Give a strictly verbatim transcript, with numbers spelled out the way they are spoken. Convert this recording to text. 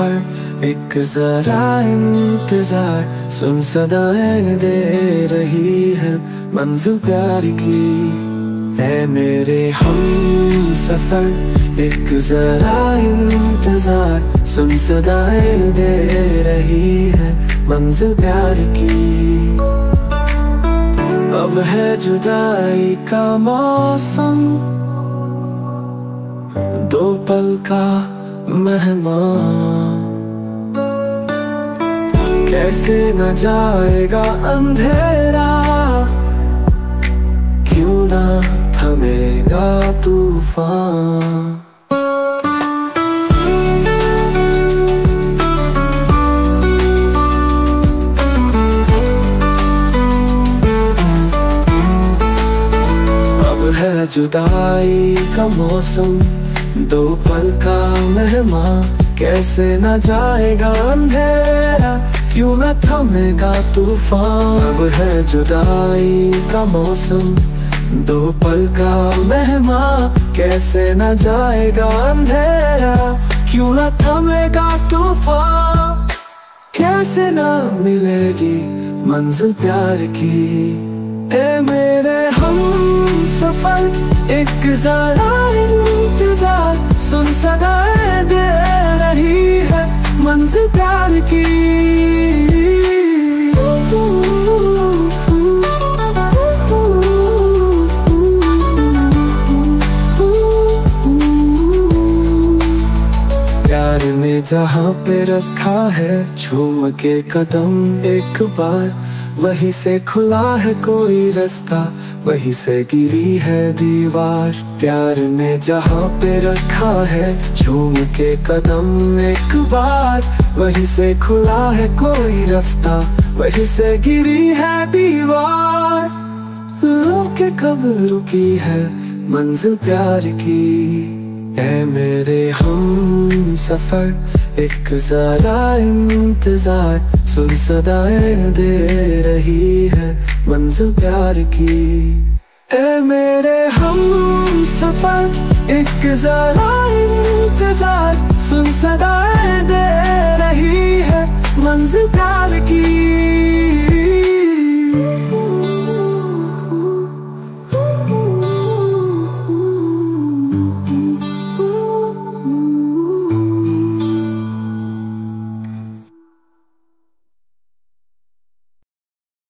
सफर एक जरा इंतजार, सुन सदाएं दे रही है मंज़िल प्यार की। ऐ मेरे हम सफर एक जरा इंतजार, सुन सदाएं दे रही है मंज़िल प्यार की। अब है जुदाई का मौसम, दो पल का मेहमान, कैसे न जाएगा अंधेरा, क्यों ना थमेगा तूफान। है जुदाई का मौसम, दो पल का मेहमान, कैसे न जाएगा अंधेरा, क्यों न थमेगा तूफान। अब है जुदाई का मौसम, दो पल का मेहमान, कैसे न जाएगा अंधेरा, क्यों न थमेगा तूफान। कैसे न मिलेगी मंजिल प्यार की। ऐ मेरे हम सफर एक जरा इंतजार, सुन सदाएं दे रही है मंज़िल प्यार की। प्यार ने जहाँ पे रखा है झूम के कदम एक बार, वहीं से खुला है कोई रास्ता, वहीं से गिरी है दीवार। प्यार ने जहाँ पे रखा है झूम के कदम एक बार, वहीं से खुला है कोई रास्ता, वहीं से गिरी है दीवार। रोके कब रुकी है मंजिल प्यार की। ऐ मेरे हम सफर एक जरा इंतजार, सुन सदाएं दे रही है मंज़िल प्यार की। ऐ मेरे हम सफर एक जरा इंतजार, सुन सदाएं दे रही है मंज़िल प्यार की।